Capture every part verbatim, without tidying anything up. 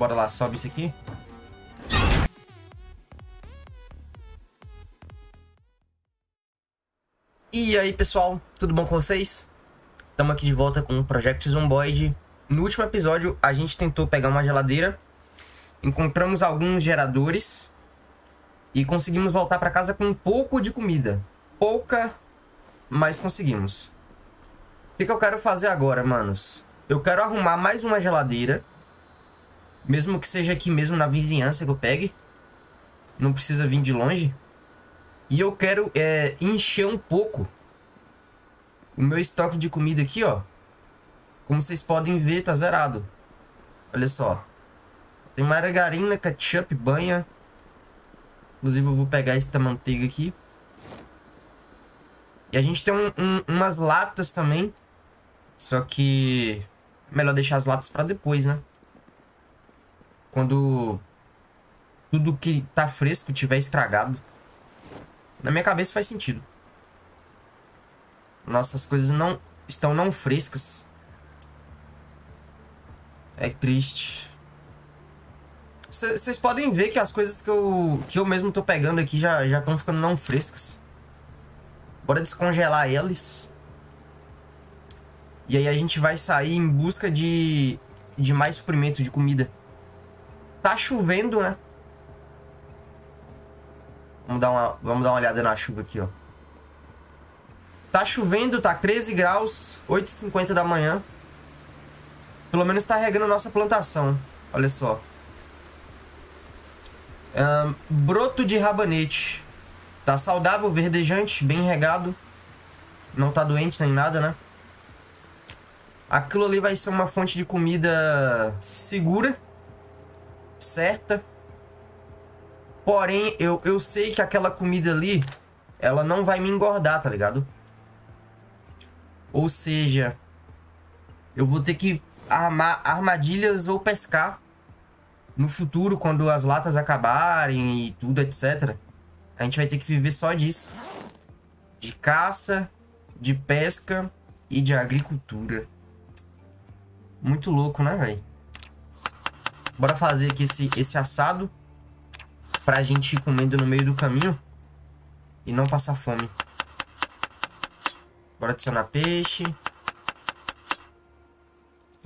Bora lá, sobe isso aqui. E aí, pessoal, tudo bom com vocês? Estamos aqui de volta com o Project Zomboid. No último episódio, a gente tentou pegar uma geladeira. Encontramos alguns geradores. E conseguimos voltar para casa com um pouco de comida. Pouca, mas conseguimos. O que, que eu quero fazer agora, manos? Eu quero arrumar mais uma geladeira. Mesmo que seja aqui mesmo na vizinhança que eu pegue. Não precisa vir de longe. E eu quero é, encher um pouco o meu estoque de comida aqui, ó. Como vocês podem ver, tá zerado. Olha só. Tem margarina, ketchup, banha. Inclusive eu vou pegar esta manteiga aqui. E a gente tem um, um, umas latas também. Só que é melhor deixar as latas pra depois, né? Quando tudo que tá fresco tiver estragado. Na minha cabeça faz sentido. Nossas coisas não estão não frescas. É triste. Vocês podem ver que as coisas que eu, que eu mesmo tô pegando aqui já já estão ficando não frescas. Bora descongelar elas. E aí a gente vai sair em busca de, de mais suprimento de comida. Tá chovendo, né? Vamos dar uma, vamos dar uma olhada na chuva aqui, ó. Tá chovendo, tá treze graus, oito e cinquenta da manhã. Pelo menos tá regando nossa plantação. Olha só. Um, broto de rabanete. Tá saudável, verdejante, bem regado. Não tá doente nem nada, né? Aquilo ali vai ser uma fonte de comida segura. Certa. Porém, eu, eu sei que aquela comida ali, ela não vai me engordar, tá ligado? Ou seja, eu vou ter que armar armadilhas ou pescar no futuro, quando as latas acabarem e tudo, etcétera. A gente vai ter que viver só disso. De caça, de pesca e de agricultura. Muito louco, né, velho? Bora fazer aqui esse, esse assado. Pra gente ir comendo no meio do caminho e não passar fome. Bora adicionar peixe,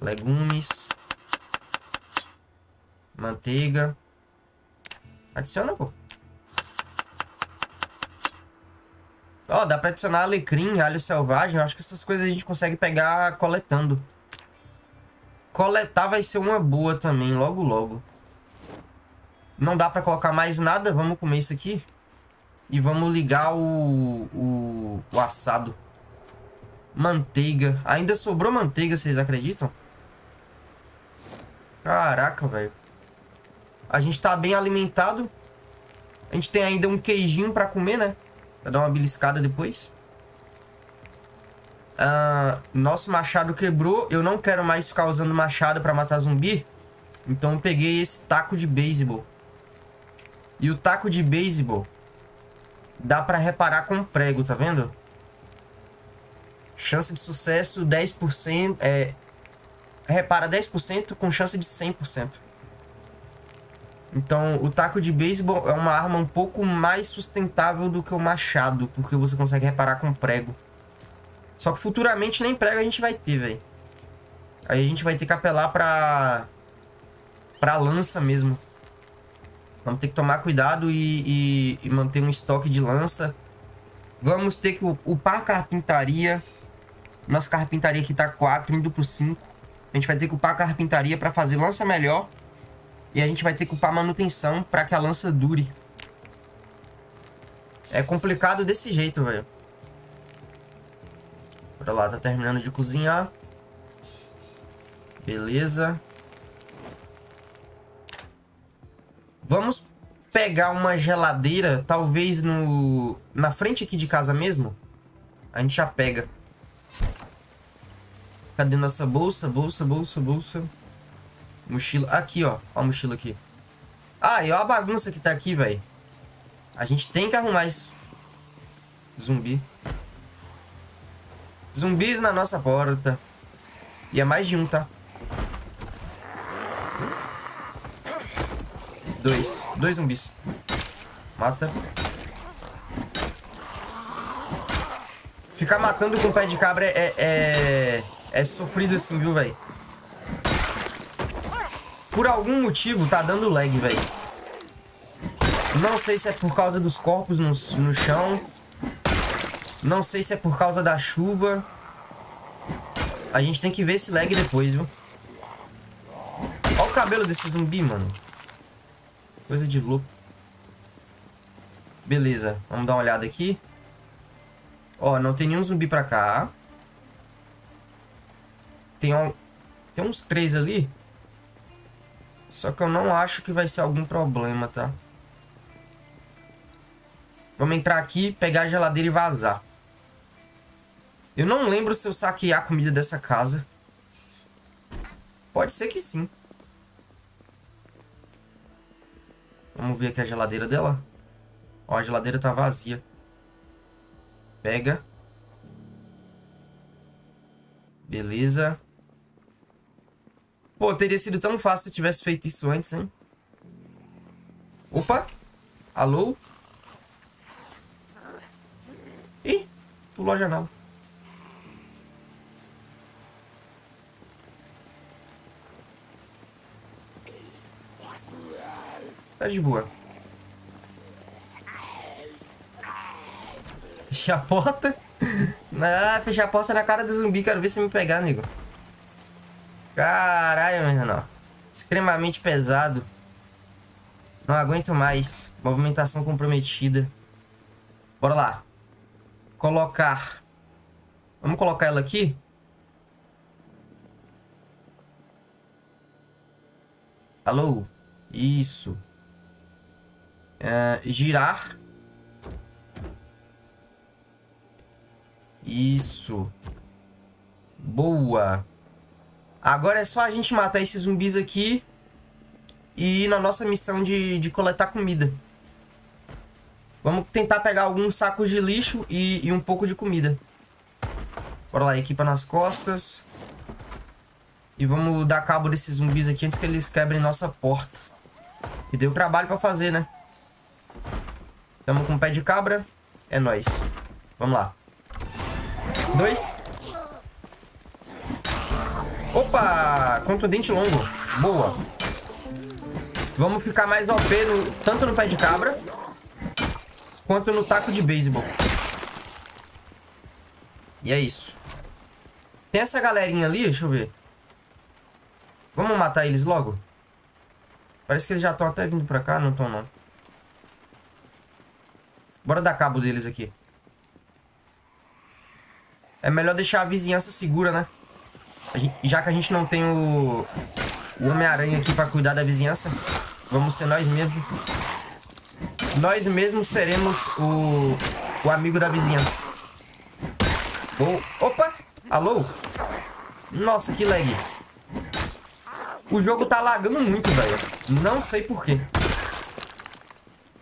legumes, manteiga. Adiciona, pô. Ó, dá pra adicionar alecrim, alho selvagem. Eu acho que essas coisas a gente consegue pegar coletando. Coletar vai ser uma boa também, logo logo. Não dá pra colocar mais nada. Vamos comer isso aqui. E vamos ligar o, o, o assado. Manteiga. Ainda sobrou manteiga, vocês acreditam? Caraca, velho. A gente tá bem alimentado. A gente tem ainda um queijinho pra comer, né? Pra dar uma beliscada depois. Ah, nosso machado quebrou. Eu não quero mais ficar usando machado pra matar zumbi. Então eu peguei esse taco de beisebol. E o taco de beisebol dá pra reparar com prego, tá vendo? Chance de sucesso dez por cento, é... Repara dez por cento com chance de cem por cento. Então o taco de beisebol é uma arma um pouco mais sustentável do que o machado, porque você consegue reparar com prego. Só que futuramente nem prego a gente vai ter, velho. Aí a gente vai ter que apelar pra... Pra lança mesmo. Vamos ter que tomar cuidado e, e, e manter um estoque de lança. Vamos ter que upar carpintaria. Nossa carpintaria aqui tá quatro, indo pro cinco. A gente vai ter que upar carpintaria pra fazer lança melhor. E a gente vai ter que upar manutenção pra que a lança dure. É complicado desse jeito, velho. Bora lá, tá terminando de cozinhar. Beleza. Vamos pegar uma geladeira, talvez no na frente aqui de casa mesmo. A gente já pega. Cadê nossa bolsa? Bolsa, bolsa, bolsa. Mochila. Aqui, ó. Ó a mochila aqui. Ah, e ó a bagunça que tá aqui, velho. A gente tem que arrumar isso. Zumbi. Zumbis na nossa porta. E é mais de um, tá? Dois. Dois zumbis. Mata. Ficar matando com o pé de cabra é... É, é sofrido assim, viu, velho? Por algum motivo tá dando lag, velho. Não sei se é por causa dos corpos no, no chão. Não sei se é por causa da chuva. A gente tem que ver esse lag depois, viu? Olha o cabelo desse zumbi, mano. Coisa de louco. Beleza, vamos dar uma olhada aqui. Ó, não tem nenhum zumbi pra cá. Tem, um... tem uns três ali. Só que eu não acho que vai ser algum problema, tá? Vamos entrar aqui, pegar a geladeira e vazar. Eu não lembro se eu saquear a comida dessa casa. Pode ser que sim. Vamos ver aqui a geladeira dela. Ó, a geladeira tá vazia. Pega. Beleza. Pô, teria sido tão fácil se eu tivesse feito isso antes, hein? Opa. Alô? Ih, pulou a janela. Tá de boa. Fechar a porta. Ah, fechar a porta na cara do zumbi. Quero ver se me pegar, nego. Caralho, meu irmão. Extremamente pesado. Não aguento mais. Movimentação comprometida. Bora lá. Colocar. Vamos colocar ela aqui. Alô? Isso. Uh, girar. Isso. Boa. Agora é só a gente matar esses zumbis aqui e ir na nossa missão de, de coletar comida. Vamos tentar pegar alguns sacos de lixo e, e um pouco de comida. Bora lá, equipa nas costas. E vamos dar cabo desses zumbis aqui antes que eles quebrem nossa porta. E deu trabalho pra fazer, né? Tamo com o pé de cabra. É nóis. Vamos lá. Dois. Opa! Contundente longo. Boa. Vamos ficar mais O P no, tanto no pé de cabra quanto no taco de beisebol. E é isso. Tem essa galerinha ali. Deixa eu ver. Vamos matar eles logo? Parece que eles já estão até vindo pra cá. Não estão, não. Bora dar cabo deles aqui. É melhor deixar a vizinhança segura, né? A gente, já que a gente não tem o, o Homem-Aranha aqui pra cuidar da vizinhança, vamos ser nós mesmos. Nós mesmos seremos o, o amigo da vizinhança. Oh, opa! Alô? Nossa, que lag. O jogo tá lagando muito, velho. Não sei porquê.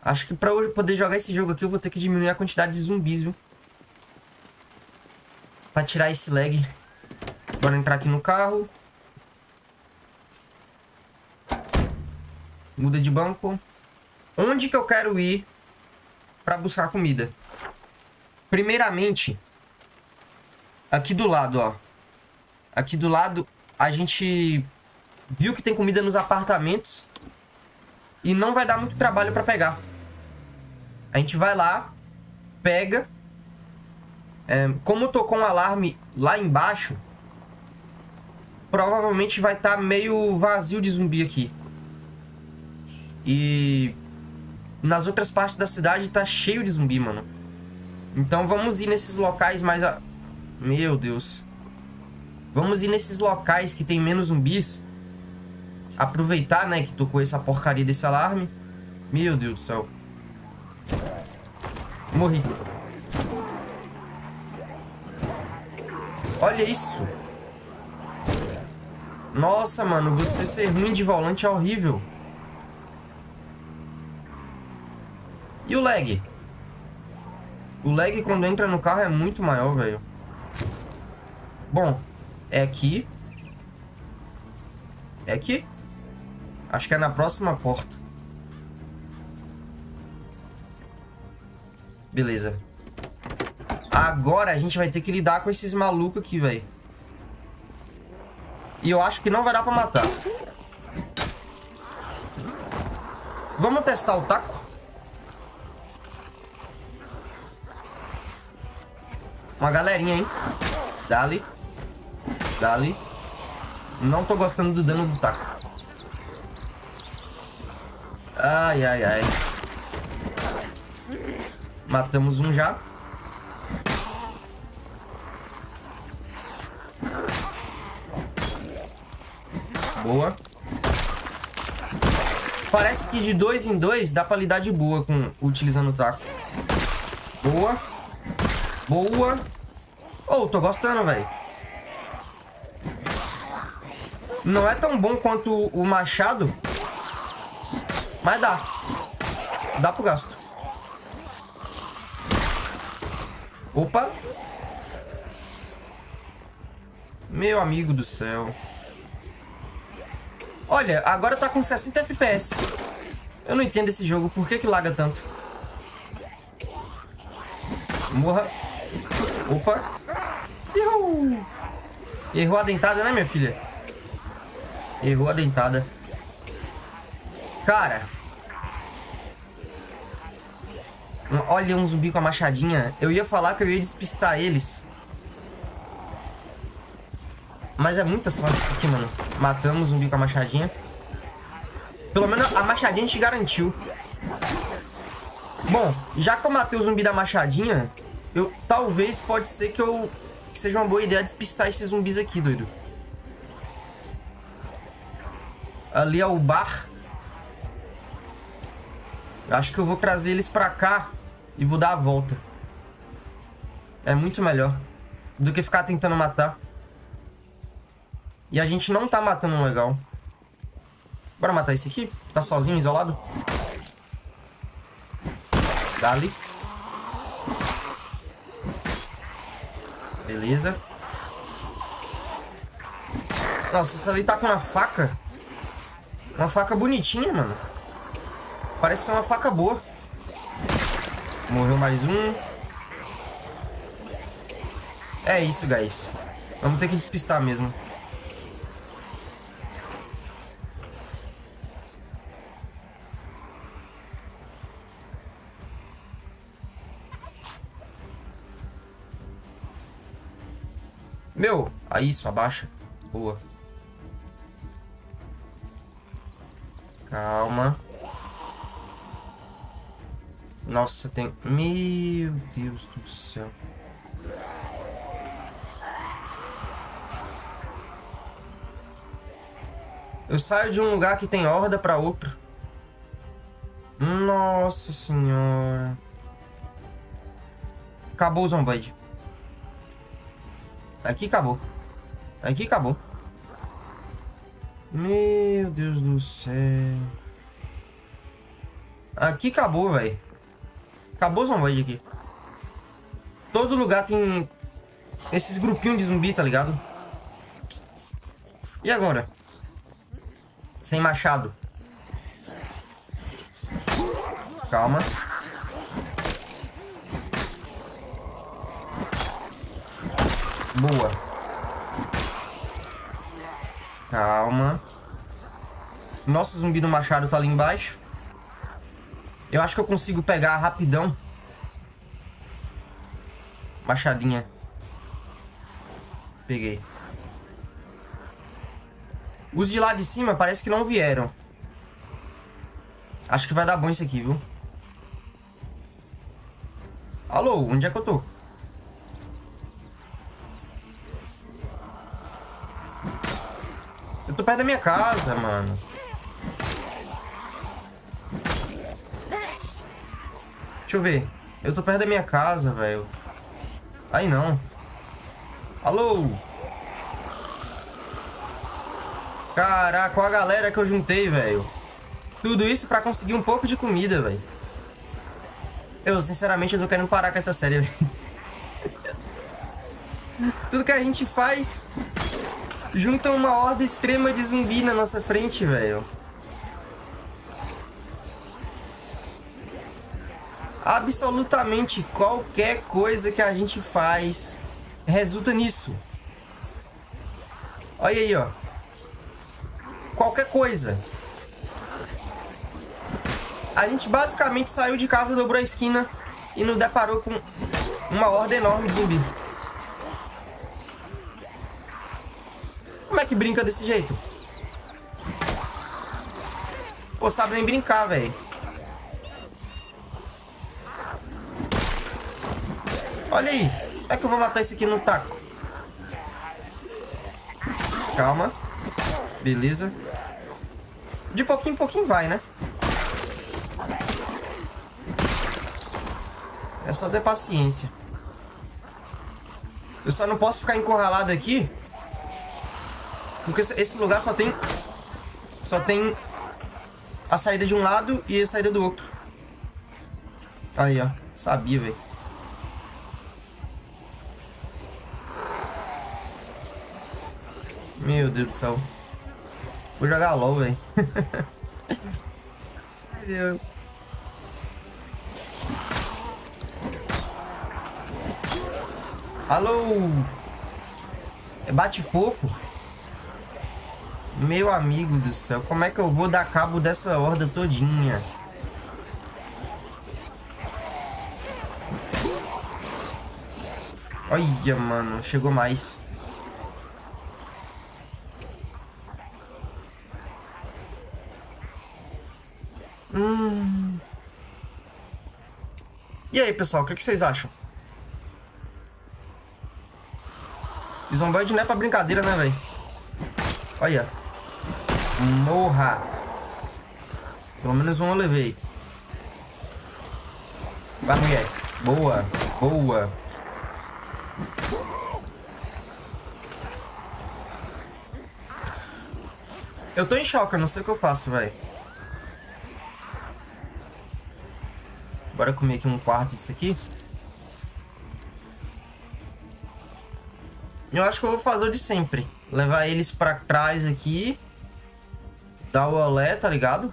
Acho que pra eu poder jogar esse jogo aqui, eu vou ter que diminuir a quantidade de zumbis, viu? Pra tirar esse lag. Bora entrar aqui no carro. Muda de banco. Onde que eu quero ir pra buscar comida? Primeiramente, aqui do lado, ó. Aqui do lado, a gente viu que tem comida nos apartamentos. E não vai dar muito trabalho pra pegar. A gente vai lá, pega. É, como tocou um alarme lá embaixo, provavelmente vai estar tá meio vazio de zumbi aqui. E nas outras partes da cidade tá cheio de zumbi, mano. Então vamos ir nesses locais mais... A... Meu Deus. Vamos ir nesses locais que tem menos zumbis. Aproveitar, né, que tocou essa porcaria desse alarme. Meu Deus do céu. Morri. Olha isso. Nossa, mano, você ser ruim de volante é horrível. E o lag? O lag quando entra no carro é muito maior, velho. Bom, é aqui. É aqui? Acho que é na próxima porta. Beleza. Agora a gente vai ter que lidar com esses malucos aqui, velho. E eu acho que não vai dar pra matar. Vamos testar o taco? Uma galerinha, hein? Dá-lhe. Dá-lhe. Não tô gostando do dano do taco. Ai, ai, ai. Matamos um já. Boa. Parece que de dois em dois dá pra lidar de boa com, utilizando o taco. Boa. Boa. Oh, tô gostando, velho. Não é tão bom quanto o machado, mas dá. Dá pro gasto. Opa. Meu amigo do céu. Olha, agora tá com sessenta F P S. Eu não entendo esse jogo. Por que que laga tanto? Morra. Opa. Errou. Errou a dentada, né, minha filha? Errou a dentada. Cara. Olha, um zumbi com a machadinha. Eu ia falar que eu ia despistar eles. Mas é muita sorte isso aqui, mano. Matamos um zumbi com a machadinha. Pelo menos a machadinha te garantiu. Bom, já que eu matei o zumbi da machadinha, eu talvez pode ser que eu que seja uma boa ideia despistar esses zumbis aqui, doido. Ali é o bar. Acho que eu vou trazer eles pra cá e vou dar a volta. É muito melhor do que ficar tentando matar. E a gente não tá matando um legal. Bora matar esse aqui? Tá sozinho, isolado? Dali. Beleza. Nossa, esse ali tá com uma faca. Uma faca bonitinha, mano. Parece ser uma faca boa. Morreu mais um. É isso, guys. Vamos ter que despistar mesmo. Meu, aí isso, abaixa. Boa. Calma. Nossa, tem... Meu Deus do céu. Eu saio de um lugar que tem horda pra outro. Nossa senhora. Acabou o Zomboid. Aqui acabou. Aqui acabou. Meu Deus do céu. Aqui acabou, velho. Acabou o Zomboid aqui. Todo lugar tem esses grupinhos de zumbi, tá ligado? E agora? Sem machado. Calma. Boa. Calma. Nosso zumbi do machado tá ali embaixo. Eu acho que eu consigo pegar rapidão. Machadinha. Peguei. Os de lá de cima parece que não vieram. Acho que vai dar bom isso aqui, viu? Alô, onde é que eu tô? Eu tô perto da minha casa, mano. Deixa eu ver. Eu tô perto da minha casa, velho. Aí não. Alô? Caraca, olha a galera que eu juntei, velho. Tudo isso pra conseguir um pouco de comida, velho. Eu, sinceramente, eu tô querendo parar com essa série, velho. Tudo que a gente faz... Juntam uma horda extrema de zumbi na nossa frente, velho. Absolutamente qualquer coisa que a gente faz resulta nisso. Olha aí, ó. Qualquer coisa. A gente basicamente saiu de casa, dobrou a esquina e nos deparou com uma horda enorme de zumbi. Como é que brinca desse jeito? Pô, sabe nem brincar, velho. Olha aí. Como é que eu vou matar esse aqui no taco? Calma. Beleza. De pouquinho em pouquinho vai, né? É só ter paciência. Eu só não posso ficar encurralado aqui, porque esse lugar só tem... Só tem a saída de um lado e a saída do outro. Aí, ó. Sabia, velho. Meu Deus do céu. Vou jogar LOL, velho. Ai, meu. Alô! É bate-pouco? Meu amigo do céu, como é que eu vou dar cabo dessa horda todinha? Olha, mano, chegou mais. Hum. E aí, pessoal, o que, que vocês acham? Zomboid não é pra brincadeira, né, velho? Olha. Morra. Pelo menos um eu levei. Vai, mulher. Boa. Boa. Eu tô em choque, eu não sei o que eu faço, velho. Bora comer aqui um quarto disso aqui. Eu acho que eu vou fazer o de sempre. Levar eles pra trás aqui. Dar o olé, tá ligado?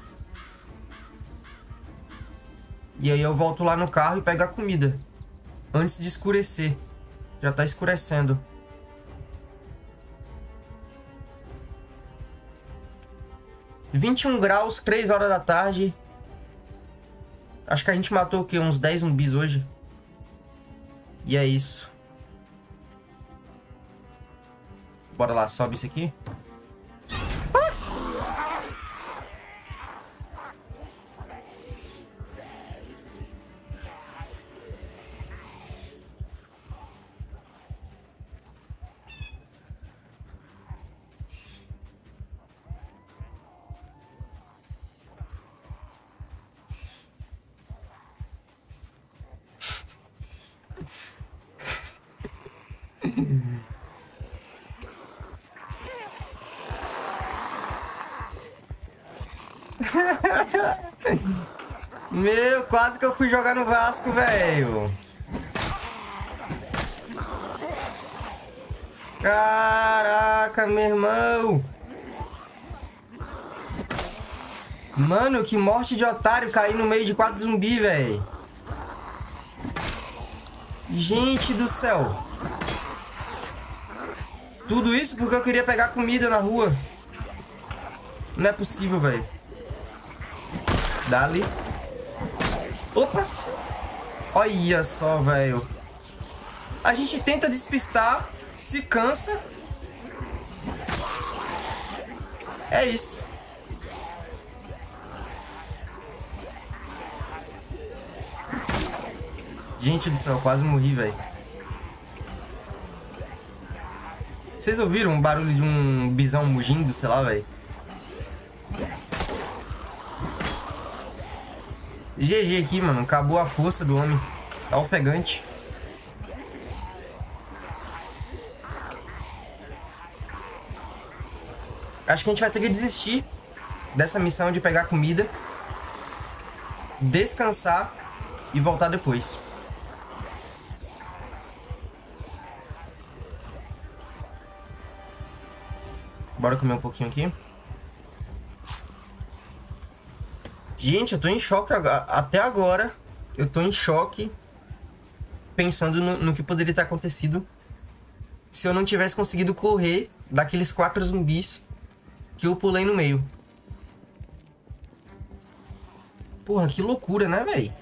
E aí eu volto lá no carro e pego a comida. Antes de escurecer. Já tá escurecendo. vinte e um graus, três horas da tarde. Acho que a gente matou o quê? Uns dez zumbis hoje. E é isso. Bora lá, sobe isso aqui. Ah! Meu, quase que eu fui jogar no Vasco, velho. Caraca, meu irmão. Mano, que morte de otário cair no meio de quatro zumbi, velho. Gente do céu. Tudo isso porque eu queria pegar comida na rua. Não é possível, velho. Dali. Opa! Olha só, velho. A gente tenta despistar, se cansa. É isso. Gente do céu, quase morri, velho. Vocês ouviram o barulho de um bisão mugindo, sei lá, velho? G G aqui, mano. Acabou a força do homem. Tá ofegante. Acho que a gente vai ter que desistir dessa missão de pegar comida, descansar e voltar depois. Bora comer um pouquinho aqui. Gente, eu tô em choque até agora. eu tô em choque, pensando no, no que poderia ter acontecido se eu não tivesse conseguido correr daqueles quatro zumbis que eu pulei no meio. Porra, que loucura, né, velho?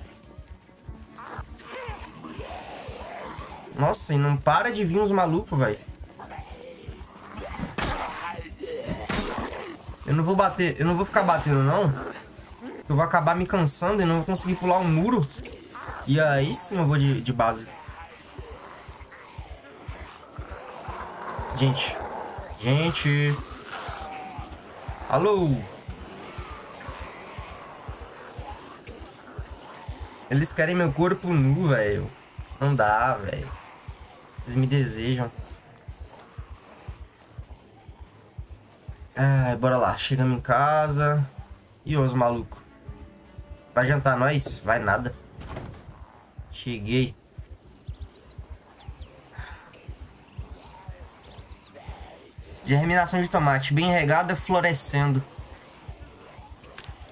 Nossa, e não para de vir uns malucos, velho. Eu não vou bater, eu não vou ficar batendo, não. Eu vou acabar me cansando e não vou conseguir pular um muro. E aí sim eu vou de, de base. Gente. Gente. Alô? Eles querem meu corpo nu, velho. Não dá, velho. Eles me desejam. Ai, bora lá. Chegamos em casa. E os malucos? Vai jantar nós? Vai nada. Cheguei. Germinação de tomate. Bem regada, florescendo.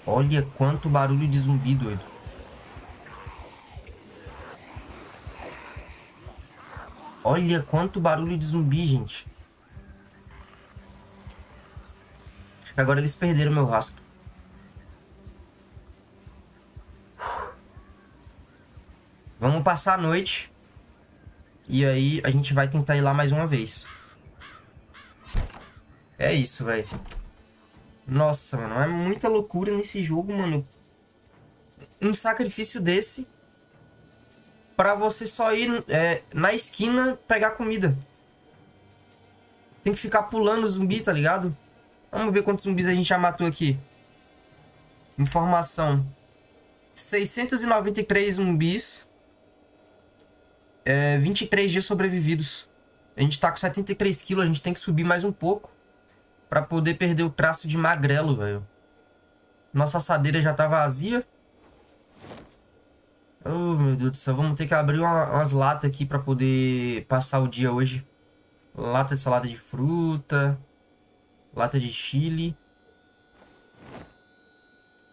Olha quanto barulho de zumbi, doido. Olha quanto barulho de zumbi, gente. Acho que agora eles perderam meu rastro. Vamos passar a noite. E aí a gente vai tentar ir lá mais uma vez. É isso, velho. Nossa, mano. É muita loucura nesse jogo, mano. Um sacrifício desse... Pra você só ir é, na esquina pegar comida. Tem que ficar pulando zumbi, tá ligado? Vamos ver quantos zumbis a gente já matou aqui. Informação. seiscentos e noventa e três zumbis. É, vinte e três dias sobrevividos. A gente tá com setenta e três quilos. A gente tem que subir mais um pouco. Pra poder perder o traço de magrelo, velho. Nossa assadeira já tá vazia. Oh, meu Deus do céu, vamos ter que abrir uma, umas latas aqui pra poder passar o dia hoje. Lata de salada de fruta, lata de chile.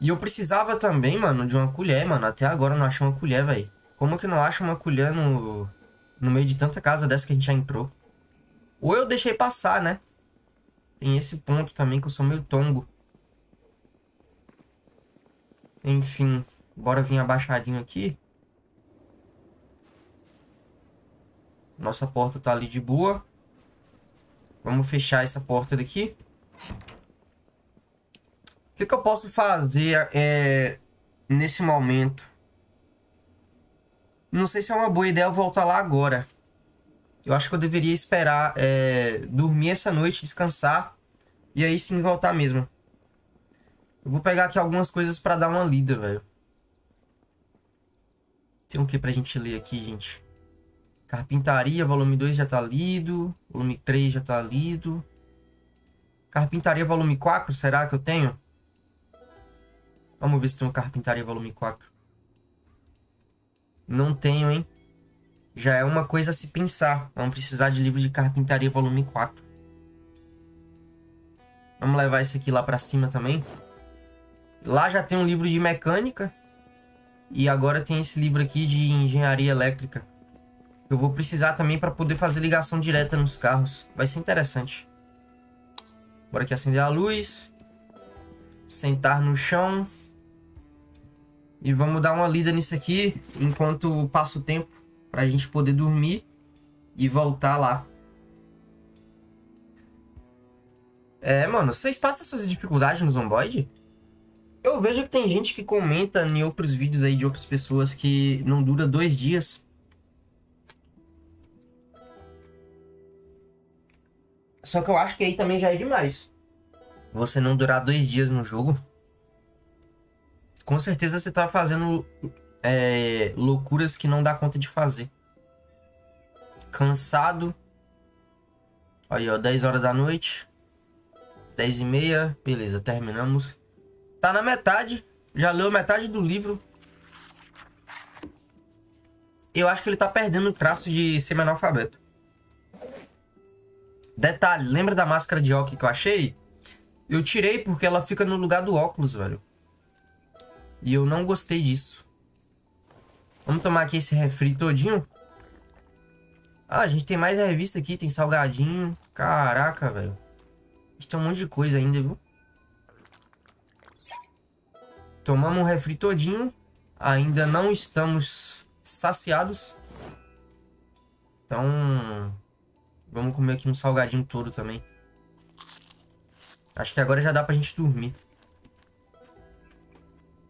E eu precisava também, mano, de uma colher, mano. Até agora eu não achei uma colher, velho. Como que eu não acho uma colher no, no meio de tanta casa dessa que a gente já entrou? Ou eu deixei passar, né? Tem esse ponto também que eu sou meio tongo. Enfim, bora vir abaixadinho aqui. Nossa porta tá ali de boa. Vamos fechar essa porta daqui. O que, que eu posso fazer é, nesse momento? Não sei se é uma boa ideia eu voltar lá agora. Eu acho que eu deveria esperar é, dormir essa noite, descansar. E aí sim voltar mesmo. Eu vou pegar aqui algumas coisas pra dar uma lida, velho. Tem o que pra gente ler aqui, gente? Carpintaria, volume dois já tá lido. Volume três já tá lido. Carpintaria, volume quatro, será que eu tenho? Vamos ver se tem um Carpintaria, volume quatro. Não tenho, hein? Já é uma coisa a se pensar. Vamos precisar de livro de Carpintaria, volume quatro. Vamos levar isso aqui lá pra cima também. Lá já tem um livro de mecânica. E agora tem esse livro aqui de engenharia elétrica. Eu vou precisar também para poder fazer ligação direta nos carros. Vai ser interessante. Bora aqui acender a luz. Sentar no chão. E vamos dar uma lida nisso aqui. Enquanto passa o tempo. Para a gente poder dormir. E voltar lá. É, mano. Vocês passam essas dificuldades no Zomboid? Eu vejo que tem gente que comenta em outros vídeos aí de outras pessoas que não dura dois dias. Só que eu acho que aí também já é demais. Você não durar dois dias no jogo. Com certeza você tá fazendo é, loucuras que não dá conta de fazer. Cansado. Aí, ó, dez horas da noite. dez e meia. Beleza, terminamos. Tá na metade. Já leu metade do livro. Eu acho que ele tá perdendo o traço de semi-analfabeto. Detalhe, lembra da máscara de óculos que eu achei? Eu tirei porque ela fica no lugar do óculos, velho. E eu não gostei disso. Vamos tomar aqui esse refri todinho. Ah, a gente tem mais revista aqui, tem salgadinho. Caraca, velho. A gente tem um monte de coisa ainda, viu? Tomamos um refri todinho. Ainda não estamos saciados. Então... vamos comer aqui um salgadinho todo também. Acho que agora já dá pra gente dormir.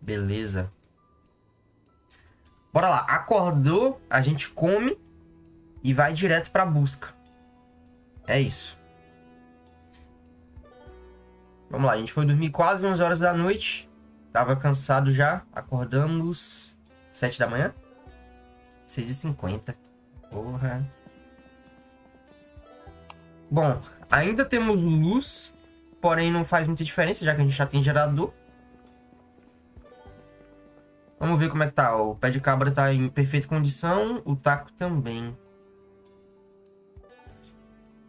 Beleza. Bora lá. Acordou, a gente come e vai direto pra busca. É isso. Vamos lá. A gente foi dormir quase onze horas da noite. Tava cansado já. Acordamos sete da manhã. seis e cinquenta. Porra. Bom, ainda temos luz, porém não faz muita diferença, já que a gente já tem gerador. Vamos ver como é que tá. O pé de cabra tá em perfeita condição, o taco também.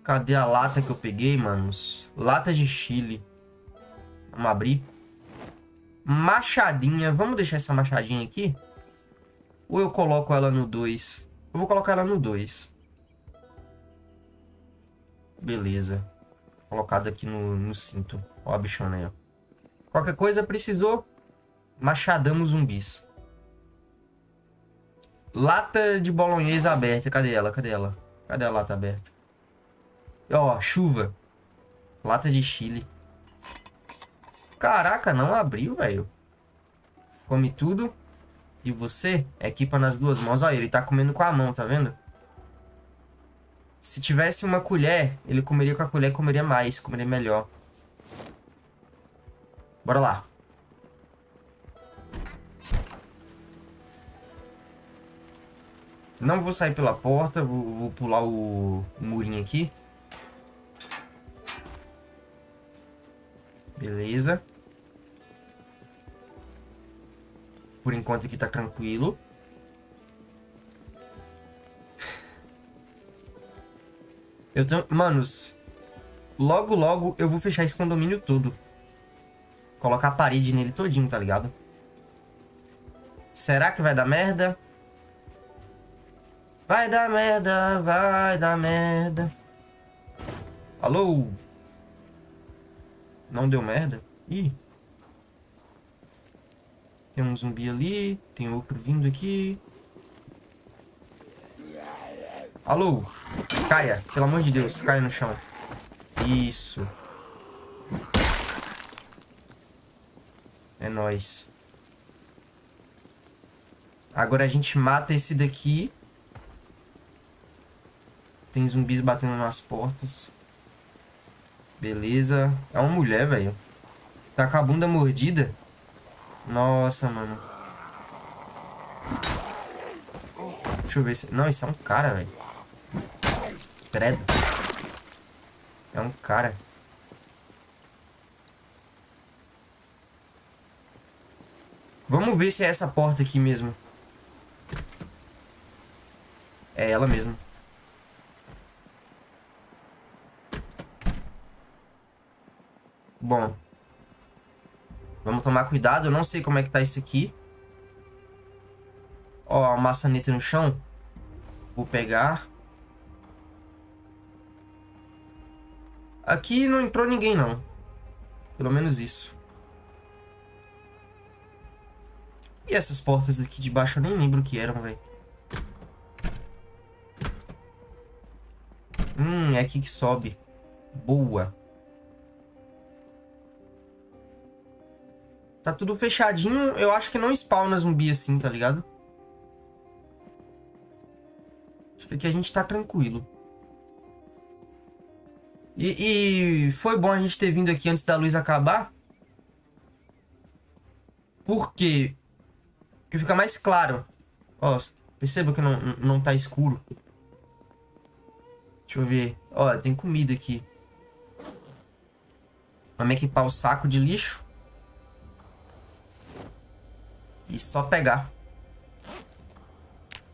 Cadê a lata que eu peguei, manos? Lata de chile. Vamos abrir. Machadinha. Vamos deixar essa machadinha aqui? Ou eu coloco ela no dois? Eu vou colocar ela no dois. Beleza. Colocado aqui no, no cinto. Ó a bichona aí, ó. Qualquer coisa precisou, machadamos zumbis. Lata de bolonhesa aberta. Cadê ela? Cadê ela? Cadê a lata aberta? E, ó, chuva. Lata de chile. Caraca, não abriu, velho. Come tudo. E você equipa nas duas mãos. Olha, ele tá comendo com a mão, tá vendo? Se tivesse uma colher, ele comeria com a colher, comeria mais, comeria melhor. Bora lá. Não vou sair pela porta, vou, vou pular o, o murinho aqui. Beleza. Por enquanto aqui tá tranquilo. Eu tenho... manos, logo, logo eu vou fechar esse condomínio todo. Colocar a parede nele todinho, tá ligado? Será que vai dar merda? Vai dar merda, vai dar merda. Alô? Não deu merda? Ih. Tem um zumbi ali, tem outro vindo aqui. Alô? Caia, pelo amor de Deus, caia no chão. Isso. É nóis. Agora a gente mata esse daqui. Tem zumbis batendo nas portas. Beleza. É uma mulher, velho. Tá com a bunda mordida. Nossa, mano. Deixa eu ver se... não, isso é um cara, velho. Credo. É um cara. Vamos ver se é essa porta aqui mesmo. É ela mesmo. Bom. Vamos tomar cuidado. Eu não sei como é que tá isso aqui. Ó, a maçaneta no chão. Vou pegar... aqui não entrou ninguém, não. Pelo menos isso. E essas portas daqui de baixo eu nem lembro o que eram, velho. Hum, é aqui que sobe. Boa. Tá tudo fechadinho. Eu acho que não spawna zumbi assim, tá ligado? Acho que aqui a gente tá tranquilo. E, e foi bom a gente ter vindo aqui antes da luz acabar. Por quê? Porque fica mais claro. Ó, perceba que não, não tá escuro. Deixa eu ver. Ó, tem comida aqui. Vamos equipar o saco de lixo. E só pegar.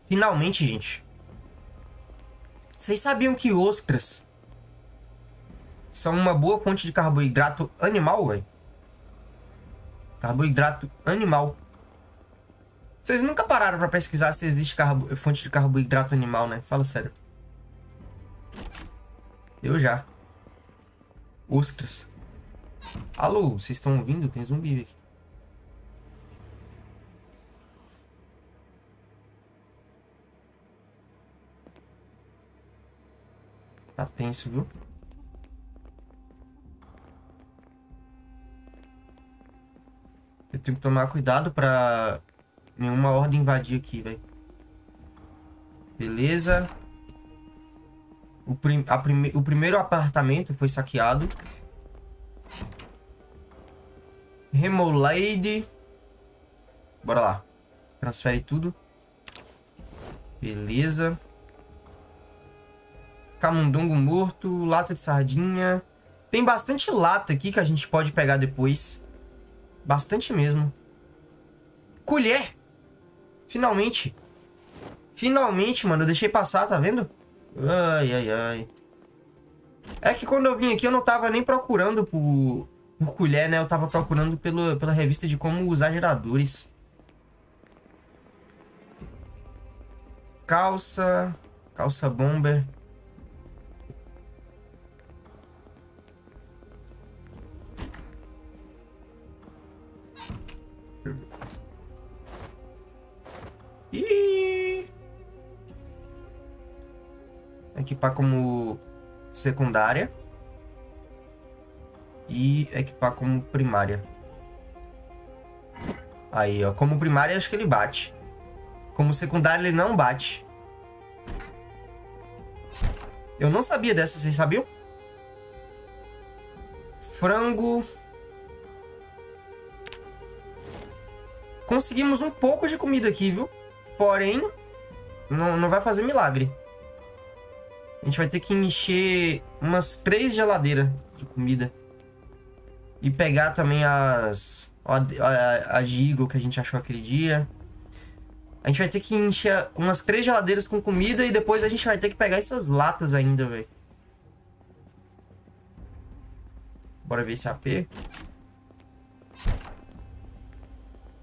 Finalmente, gente. Vocês sabiam que ostras... são uma boa fonte de carboidrato animal, velho. Carboidrato animal. Vocês nunca pararam pra pesquisar se existe carbo... fonte de carboidrato animal, né? Fala sério. Eu já. Ostras. Alô, vocês estão ouvindo? Tem zumbi aqui. Tá tenso, viu? Eu tenho que tomar cuidado pra nenhuma horda invadir aqui, velho. Beleza. O, prim a prime o primeiro apartamento foi saqueado. Remolade. Bora lá. Transfere tudo. Beleza. Camundongo morto. Lata de sardinha. Tem bastante lata aqui que a gente pode pegar depois. Bastante mesmo. Colher. Finalmente. Finalmente, mano. Eu deixei passar, tá vendo? Ai, ai, ai. É que quando eu vim aqui eu não tava nem procurando por... Por colher, né? Eu tava procurando pelo, pela revista de como usar geradores. Calça. Calça bomber. E equipar como secundária. E equipar como primária. Aí, ó. Como primária, acho que ele bate. Como secundária, ele não bate. Eu não sabia dessa, vocês sabiam? Frango. Conseguimos um pouco de comida aqui, viu? Porém, não, não vai fazer milagre. A gente vai ter que encher umas três geladeiras de comida. E pegar também as... A, a, a Eagle que a gente achou aquele dia. A gente vai ter que encher umas três geladeiras com comida. E depois a gente vai ter que pegar essas latas ainda, velho. Bora ver esse A P.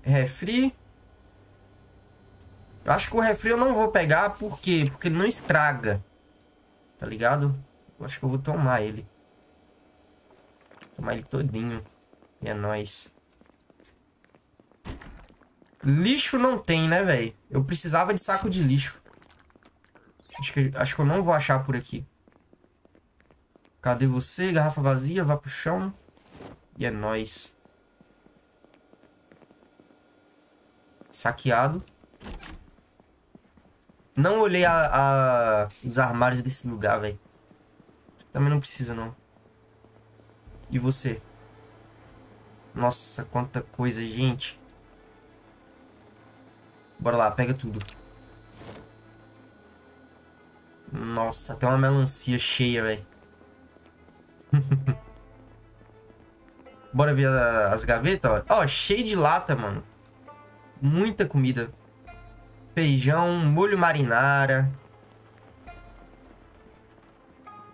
Refri. Eu acho que o refri eu não vou pegar. Por quê? Porque ele não estraga. Tá ligado? Eu acho que eu vou tomar ele. Tomar ele todinho. E é nóis. Lixo não tem, né, velho? Eu precisava de saco de lixo. Acho que, acho que eu não vou achar por aqui. Cadê você? Garrafa vazia. Vá pro chão. E é nóis. Saqueado. Não olhei a, a, os armários desse lugar, velho. Também não precisa, não. E você? Nossa, quanta coisa, gente. Bora lá, pega tudo. Nossa, tem uma melancia cheia, velho. Bora ver a, as gavetas, ó. Ó, cheio de lata, mano. Muita comida. Feijão, molho marinara.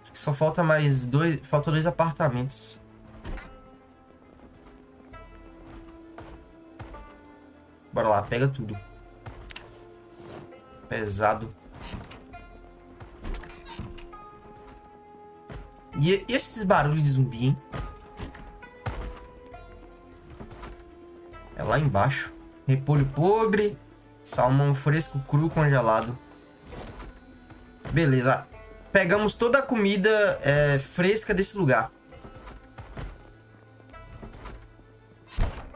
Acho que só falta mais dois... Falta dois apartamentos. Bora lá, pega tudo. Pesado. E, e esses barulhos de zumbi, hein? É lá embaixo. Repolho podre. Salmão fresco, cru, congelado. Beleza. Pegamos toda a comida é, fresca desse lugar.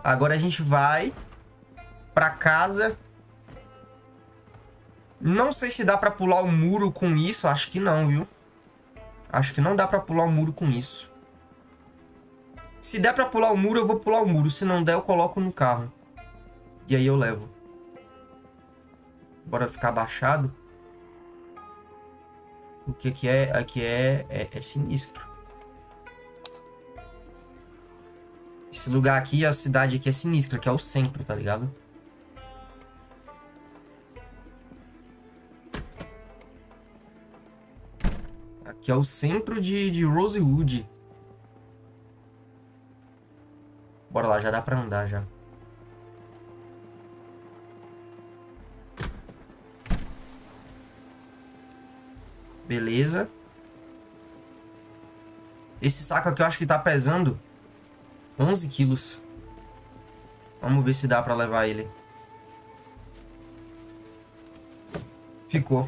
Agora a gente vai... Pra casa. Não sei se dá pra pular o muro com isso. Acho que não, viu? Acho que não dá pra pular o muro com isso. Se der pra pular o muro, eu vou pular o muro. Se não der, eu coloco no carro. E aí eu levo. Bora ficar abaixado. O que que é? Aqui é, é, é sinistro. Esse lugar aqui, a cidade aqui é sinistra. Que é o centro, tá ligado? Que é o centro de, de Rosewood. Bora lá, já dá pra andar já. Beleza. Esse saco aqui eu acho que tá pesando onze quilos. Vamos ver se dá pra levar ele. Ficou.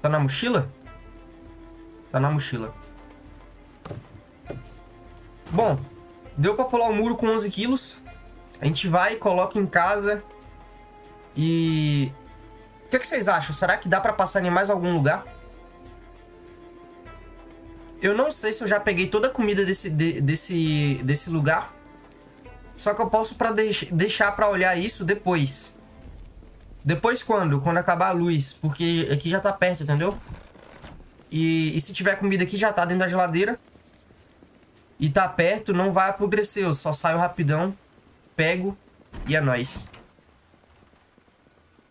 Tá na mochila? Tá na mochila. Bom, deu pra pular o muro com onze quilos. A gente vai, coloca em casa. E... o que, que vocês acham? Será que dá pra passar em mais algum lugar? Eu não sei se eu já peguei toda a comida desse, de, desse, desse lugar. Só que eu posso pra deix, deixar pra olhar isso depois. Depois quando? Quando acabar a luz. Porque aqui já tá perto, entendeu? E, e se tiver comida aqui já tá dentro da geladeira. E tá perto, não vai apodrecer. Eu só saio rapidão. Pego. E é nóis.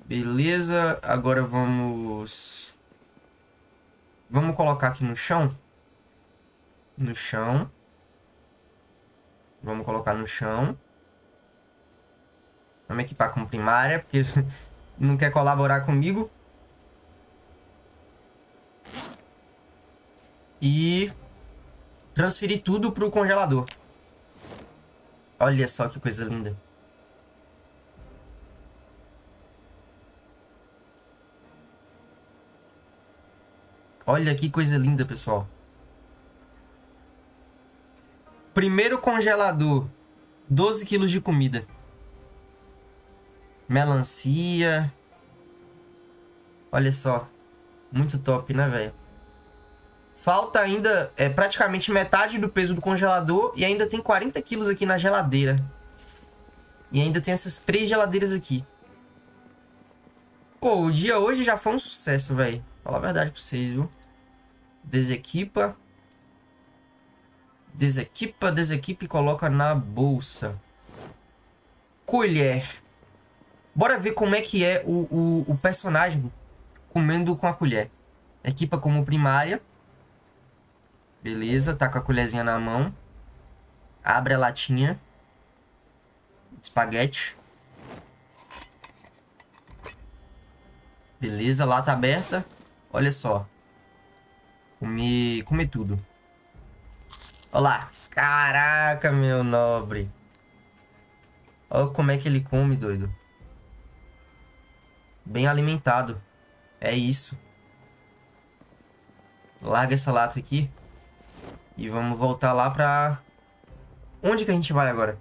Beleza. Agora vamos... vamos colocar aqui no chão. No chão. Vamos colocar no chão. Vamos equipar com primária, porque não quer colaborar comigo. E transferir tudo pro congelador. Olha só que coisa linda. Olha que coisa linda, pessoal. Primeiro congelador, doze quilos de comida. Melancia. Olha só. Muito top, né, velho? Falta ainda é, praticamente metade do peso do congelador. E ainda tem quarenta quilos aqui na geladeira. E ainda tem essas três geladeiras aqui. Pô, o dia hoje já foi um sucesso, velho. Falar a verdade pra vocês, viu? Desequipa. Desequipa, desequipa e coloca na bolsa. Colher. Bora ver como é que é o, o, o personagem comendo com a colher. Equipa como primária. Beleza, tá com a colherzinha na mão. Abre a latinha. Espaguete. Beleza, lata aberta. Olha só. Comer, comer tudo. Olha lá. Caraca, meu nobre. Olha como é que ele come, doido. Bem alimentado. É isso. Larga essa lata aqui. E vamos voltar lá pra... onde que a gente vai agora?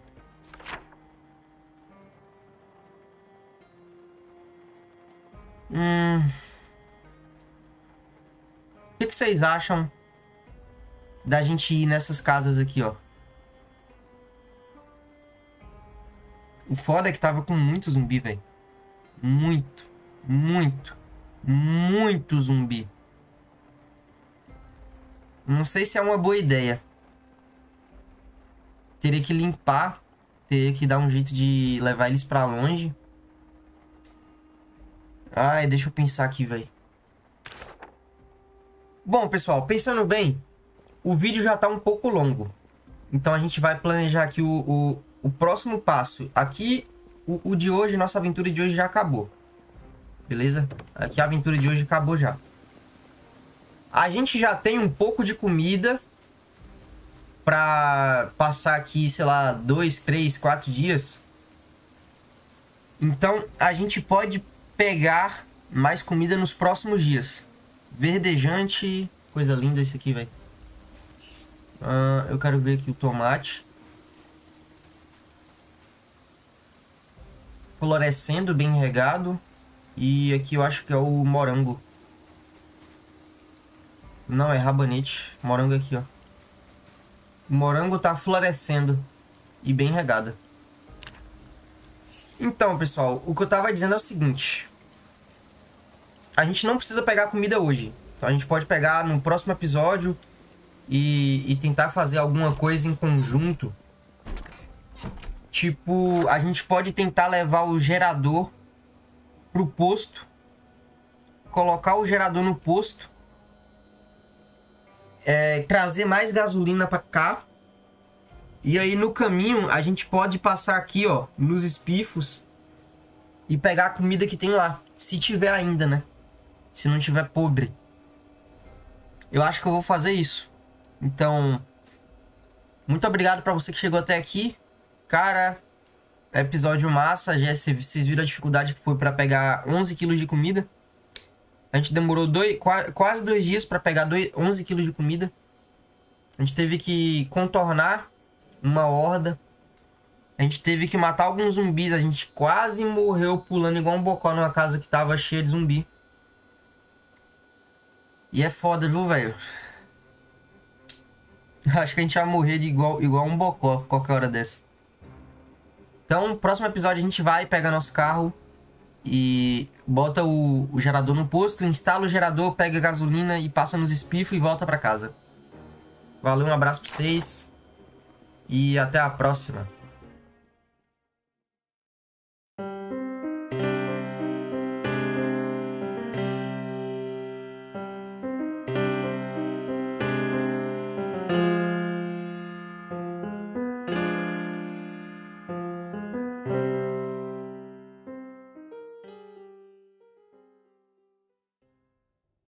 Hum... O que, que vocês acham da gente ir nessas casas aqui, ó? O foda é que tava com muito zumbi, velho. Muito. Muito, muito zumbi. Não sei se é uma boa ideia. Teria que limpar. Teria que dar um jeito de levar eles pra longe. Ai, deixa eu pensar aqui, velho. Bom, pessoal, pensando bem, o vídeo já tá um pouco longo. Então a gente vai planejar aqui o, o, o próximo passo. Aqui, o, o de hoje, nossa aventura de hoje já acabou. Beleza? Aqui a aventura de hoje acabou já. A gente já tem um pouco de comida pra passar aqui, sei lá, dois, três, quatro dias. Então, a gente pode pegar mais comida nos próximos dias. Verdejante. Coisa linda isso aqui, velho. Ah, eu quero ver aqui o tomate. Florescendo, bem regado. E aqui eu acho que é o morango. Não, é rabanete. Morango aqui, ó. O morango tá florescendo. E bem regada. Então, pessoal, o que eu tava dizendo é o seguinte. A gente não precisa pegar comida hoje. Então a gente pode pegar no próximo episódio. E, e tentar fazer alguma coisa em conjunto. Tipo, a gente pode tentar levar o gerador... pro posto, colocar o gerador no posto, é, trazer mais gasolina pra cá E aí no caminho a gente pode passar aqui, ó, nos espifos e pegar a comida que tem lá. Se tiver ainda, né? Se não tiver podre. Eu acho que eu vou fazer isso. Então, muito obrigado pra você que chegou até aqui. Cara, episódio massa. Já vocês viram a dificuldade que foi pra pegar onze quilos de comida. A gente demorou dois, quase dois dias pra pegar dois, onze quilos de comida. A gente teve que contornar uma horda. A gente teve que matar alguns zumbis. A gente quase morreu pulando igual um bocó numa casa que tava cheia de zumbi. E é foda, viu, velho? Acho que a gente vai morrer de igual, igual um bocó qualquer hora dessa. Então, no próximo episódio a gente vai pegar nosso carro e bota o, o gerador no posto, instala o gerador, pega a gasolina e passa nos espifos e volta pra casa. Valeu, um abraço pra vocês e até a próxima.